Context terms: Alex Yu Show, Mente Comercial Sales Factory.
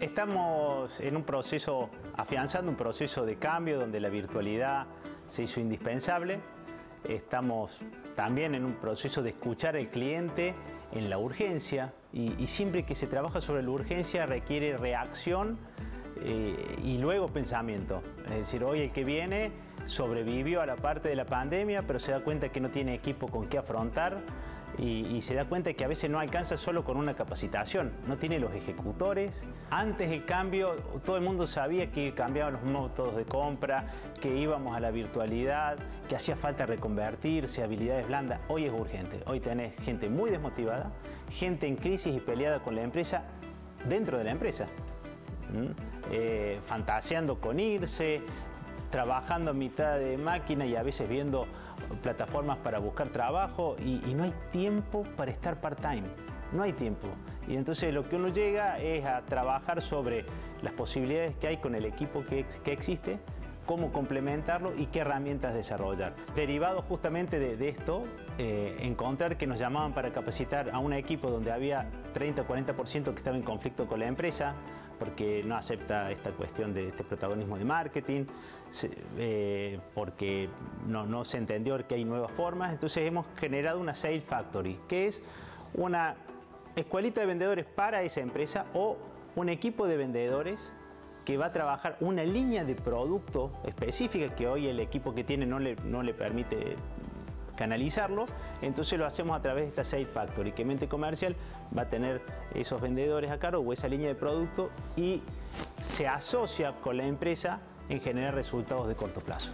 Estamos en un proceso, afianzando un proceso de cambio donde la virtualidad se hizo indispensable. Estamos también en un proceso de escuchar al cliente en la urgencia y siempre que se trabaja sobre la urgencia requiere reacción y luego pensamiento. Es decir, hoy el que viene sobrevivió a la parte de la pandemia, pero se da cuenta que no tiene equipo con qué afrontar y se da cuenta que a veces no alcanza solo con una capacitación, no tiene los ejecutores. Antes del cambio, todo el mundo sabía que cambiaban los métodos de compra, que íbamos a la virtualidad, que hacía falta reconvertirse, habilidades blandas. Hoy es urgente, hoy tenés gente muy desmotivada, gente en crisis y peleada con la empresa dentro de la empresa. Fantaseando con irse, trabajando a mitad de máquina y a veces viendo plataformas para buscar trabajo y no hay tiempo para estar part-time, no hay tiempo. Y entonces lo que uno llega es a trabajar sobre las posibilidades que hay con el equipo que existe, cómo complementarlo y qué herramientas desarrollar. Derivado justamente de esto, encontrar que nos llamaban para capacitar a un equipo donde había 30 o 40% que estaba en conflicto con la empresa, porque no acepta esta cuestión de este protagonismo de marketing, porque no se entendió que hay nuevas formas. Entonces hemos generado una Sales Factory, que es una escuelita de vendedores para esa empresa o un equipo de vendedores que va a trabajar una línea de producto específica que hoy el equipo que tiene no le permite canalizarlo, entonces lo hacemos a través de esta Sales Factory, que Mente Comercial va a tener esos vendedores a cargo o esa línea de producto y se asocia con la empresa en generar resultados de corto plazo.